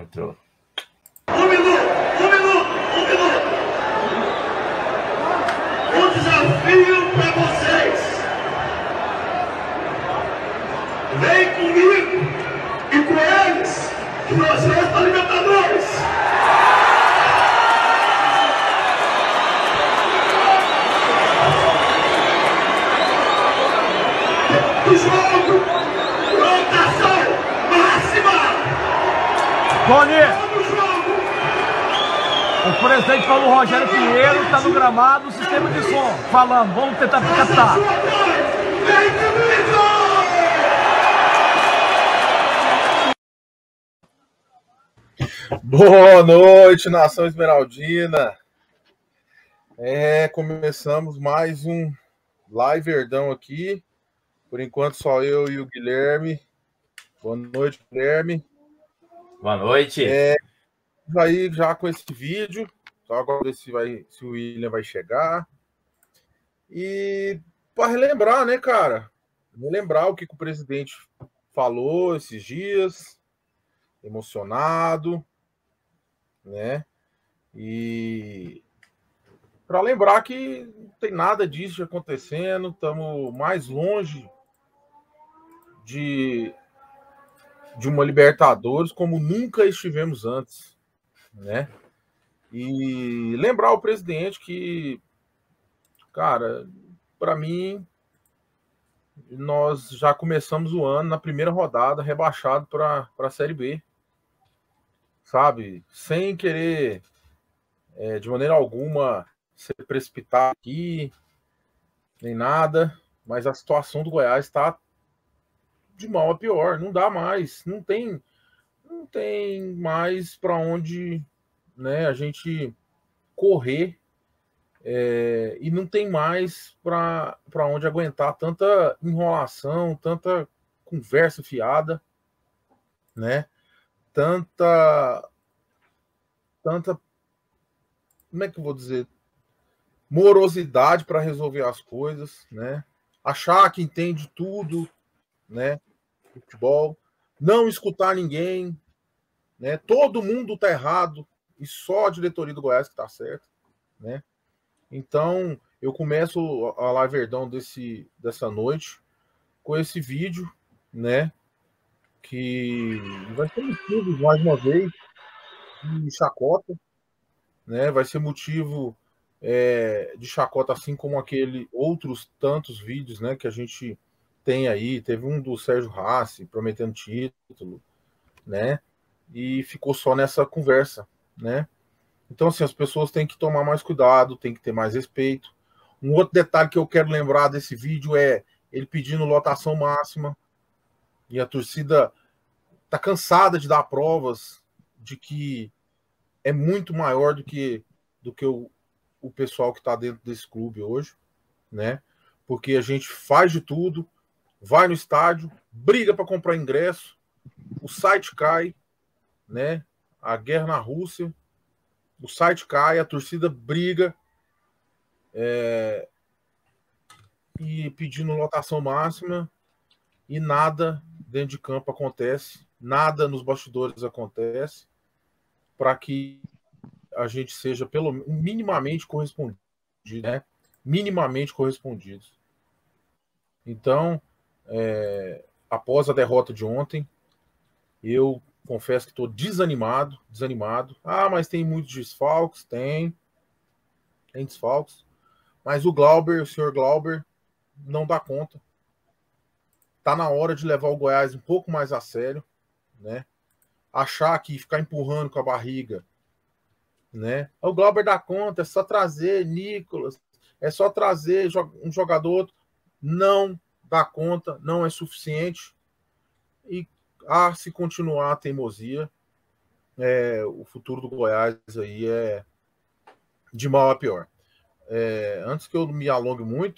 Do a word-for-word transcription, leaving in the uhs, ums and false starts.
Entrou. Um minuto, um minuto, um minuto. Um desafio para vocês. Vem comigo e com eles que nós vamos para Libertadores. O jogo, rotação máxima. Boni, o presidente falou, o Rogério Pinheiro está no gramado, o sistema de som falando, vamos tentar captar. Boa noite, nação esmeraldina. É, começamos mais um Live Verdão aqui. Por enquanto, só eu e o Guilherme. Boa noite, Guilherme. Boa noite. É, aí já com esse vídeo. Só agora se, vai, se o William vai chegar. E para relembrar, né, cara? Relembrar o que, que o presidente falou esses dias. Emocionado. Né? E para lembrar que não tem nada disso acontecendo. Estamos mais longe de, de uma Libertadores como nunca estivemos antes, né? E lembrar o presidente que, cara, para mim, nós já começamos o ano na primeira rodada rebaixado para a Série B, sabe? Sem querer, é, de maneira alguma, se precipitar aqui, nem nada, mas a situação do Goiás está de mal a pior, não dá mais, não tem, não tem mais para onde, né, a gente correr, é, e não tem mais para onde aguentar tanta enrolação, tanta conversa fiada, né, tanta, tanta, como é que eu vou dizer, morosidade para resolver as coisas, né? Achar que entende tudo, né? Futebol, não escutar ninguém, né? Todo mundo tá errado e só a diretoria do Goiás que tá certo, né? Então eu começo a Live Verdão desse dessa noite com esse vídeo, né? Que vai ser motivo mais uma vez de chacota, né? Vai ser motivo É, de chacota, assim como aquele outros tantos vídeos, né, que a gente tem aí. Teve um do Sérgio Rassi prometendo título, né, e ficou só nessa conversa, né? Então, assim, as pessoas têm que tomar mais cuidado, tem que ter mais respeito. Um outro detalhe que eu quero lembrar desse vídeo é ele pedindo lotação máxima, e a torcida tá cansada de dar provas de que é muito maior do que do que o o pessoal que está dentro desse clube hoje, né? Porque a gente faz de tudo, vai no estádio, briga para comprar ingresso, o site cai, né? A guerra na Rússia, o site cai, a torcida briga, é... e pedindo lotação máxima, e nada dentro de campo acontece, nada nos bastidores acontece para que a gente seja pelo minimamente correspondido, né? Minimamente correspondido. Então, é, após a derrota de ontem, eu confesso que estou desanimado, desanimado. Ah, mas tem muitos desfalques, tem, tem desfalques. Mas o Glauber, o senhor Glauber, não dá conta. Tá na hora de levar o Goiás um pouco mais a sério, né? Achar que ficar empurrando com a barriga, né? O Glauber dá conta, é só trazer Nicolas, é só trazer um jogador, não dá conta, não é suficiente. E a ah, se continuar a teimosia, é, o futuro do Goiás aí é de mal a pior. É, antes que eu me alongue muito,